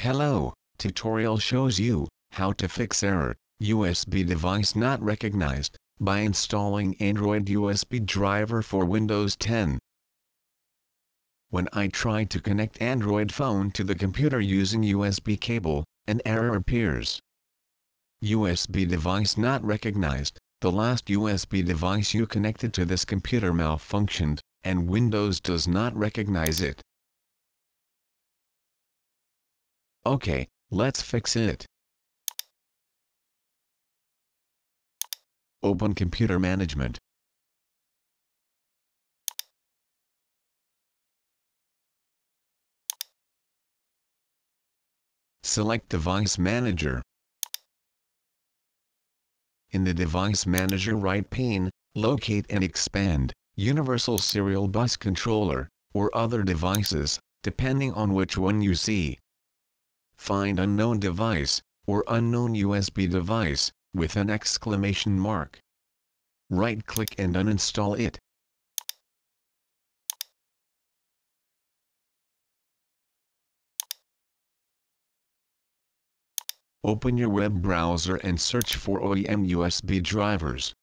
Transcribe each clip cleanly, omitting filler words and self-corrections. Hello, tutorial shows you how to fix error, USB device not recognized, by installing Android USB driver for Windows 10. When I tried to connect Android phone to the computer using USB cable, an error appears. USB device not recognized, the last USB device you connected to this computer malfunctioned, and Windows does not recognize it. Okay, let's fix it. Open Computer Management. Select Device Manager. In the Device Manager right pane, locate and expand Universal Serial Bus Controller, or other devices, depending on which one you see. Find unknown device, or unknown USB device, with an exclamation mark. Right-click and uninstall it. Open your web browser and search for OEM USB drivers.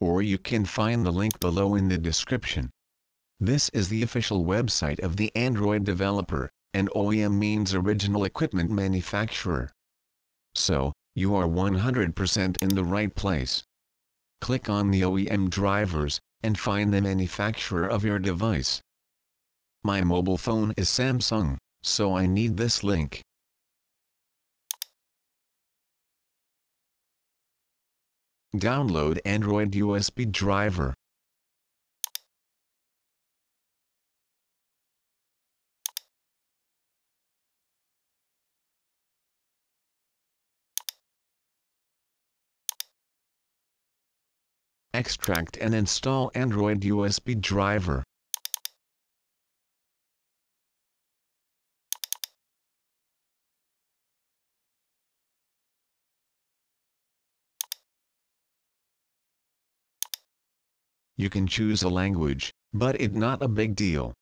Or you can find the link below in the description. This is the official website of the Android developer, and OEM means original equipment manufacturer. So, you are 100% in the right place. Click on the OEM drivers, and find the manufacturer of your device. My mobile phone is Samsung, so I need this link. Download Android USB driver. Extract and install Android USB driver. You can choose a language, but it's not a big deal.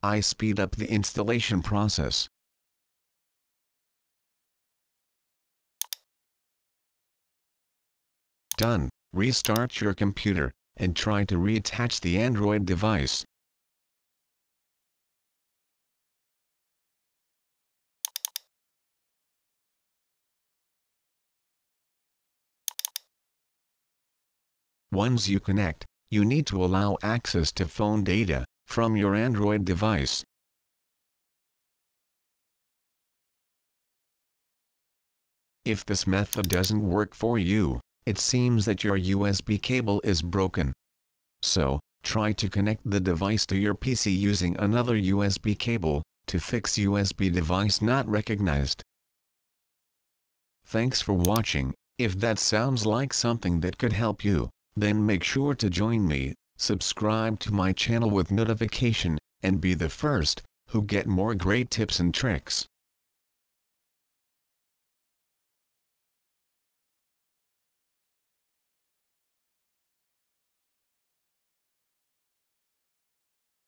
I speed up the installation process. Done. Restart your computer and try to reattach the Android device. Once you connect, you need to allow access to phone data from your Android device. If this method doesn't work for you, it seems that your USB cable is broken. So, try to connect the device to your PC using another USB cable, to fix USB device not recognized. Thanks for watching. If that sounds like something that could help you, then make sure to join me. Subscribe to my channel with notification, and be the first who get more great tips and tricks.